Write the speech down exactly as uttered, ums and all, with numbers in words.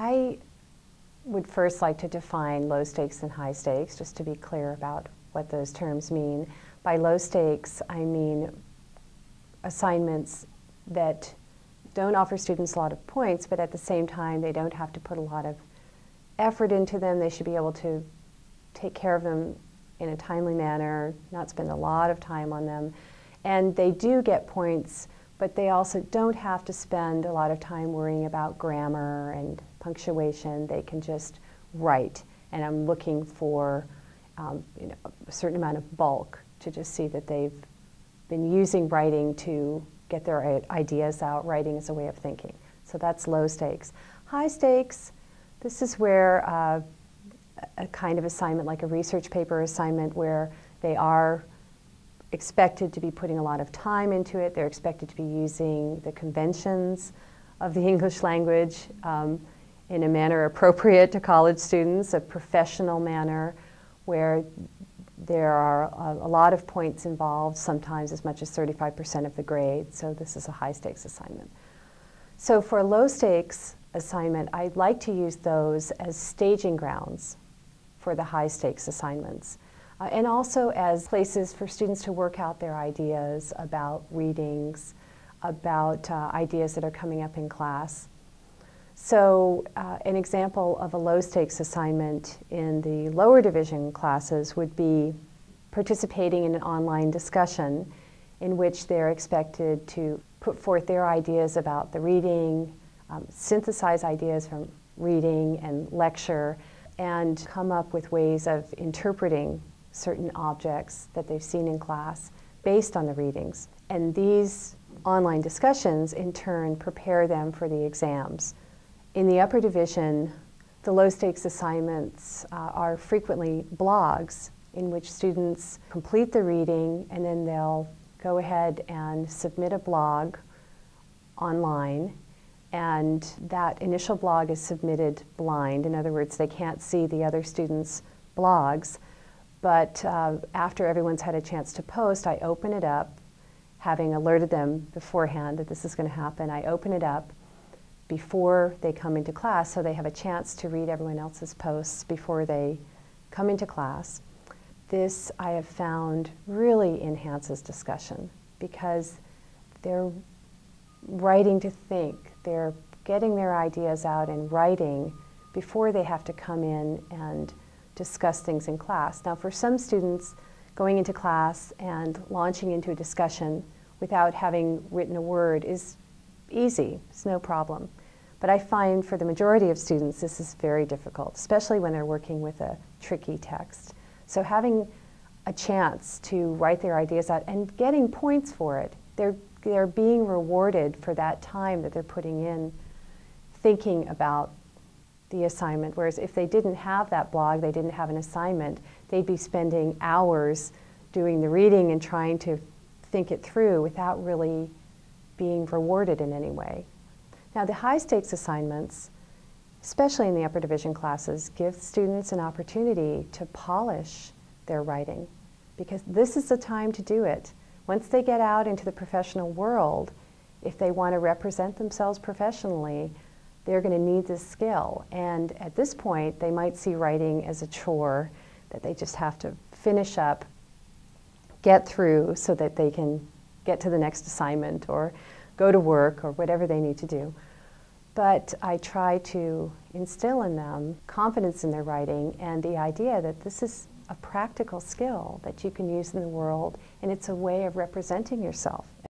I would first like to define low stakes and high stakes, just to be clear about what those terms mean. By low stakes, I mean assignments that don't offer students a lot of points, but at the same time, they don't have to put a lot of effort into them. They should be able to take care of them in a timely manner, not spend a lot of time on them. And they do get points, but they also don't have to spend a lot of time worrying about grammar and punctuation. They can just write, and I'm looking for um, you know, a certain amount of bulk to just see that they've been using writing to get their ideas out. Writing is a way of thinking. So that's low stakes. High stakes, this is where uh, a kind of assignment, like a research paper assignment, where they are expected to be putting a lot of time into it. They're expected to be using the conventions of the English language um, in a manner appropriate to college students, a professional manner where there are a, a lot of points involved, sometimes as much as thirty-five percent of the grade. So this is a high stakes assignment. So for a low stakes assignment, I'd like to use those as staging grounds for the high stakes assignments. Uh, and also as places for students to work out their ideas about readings, about uh, ideas that are coming up in class. So uh, an example of a low-stakes assignment in the lower division classes would be participating in an online discussion in which they're expected to put forth their ideas about the reading, um, synthesize ideas from reading and lecture, and come up with ways of interpreting certain objects that they've seen in class based on the readings. And these online discussions, in turn, prepare them for the exams. In the upper division, the low-stakes assignments uh, are frequently blogs in which students complete the reading and then they'll go ahead and submit a blog online, and that initial blog is submitted blind. In other words, they can't see the other students' blogs. But uh, after everyone's had a chance to post, I open it up, having alerted them beforehand that this is going to happen. I open it up before they come into class, so they have a chance to read everyone else's posts before they come into class. This, I have found, really enhances discussion because they're writing to think. They're getting their ideas out and writing before they have to come in and discuss things in class. Now, for some students, going into class and launching into a discussion without having written a word is easy. It's no problem. But I find for the majority of students, this is very difficult, especially when they're working with a tricky text. So having a chance to write their ideas out and getting points for it, they're, they're being rewarded for that time that they're putting in thinking about the assignment, whereas if they didn't have that blog, they didn't have an assignment, they'd be spending hours doing the reading and trying to think it through without really being rewarded in any way. Now, the high-stakes assignments, especially in the upper division classes, give students an opportunity to polish their writing, because this is the time to do it. Once they get out into the professional world, if they want to represent themselves professionally, they're going to need this skill. And at this point, they might see writing as a chore that they just have to finish up, get through so that they can get to the next assignment or go to work or whatever they need to do. But I try to instill in them confidence in their writing and the idea that this is a practical skill that you can use in the world, and it's a way of representing yourself.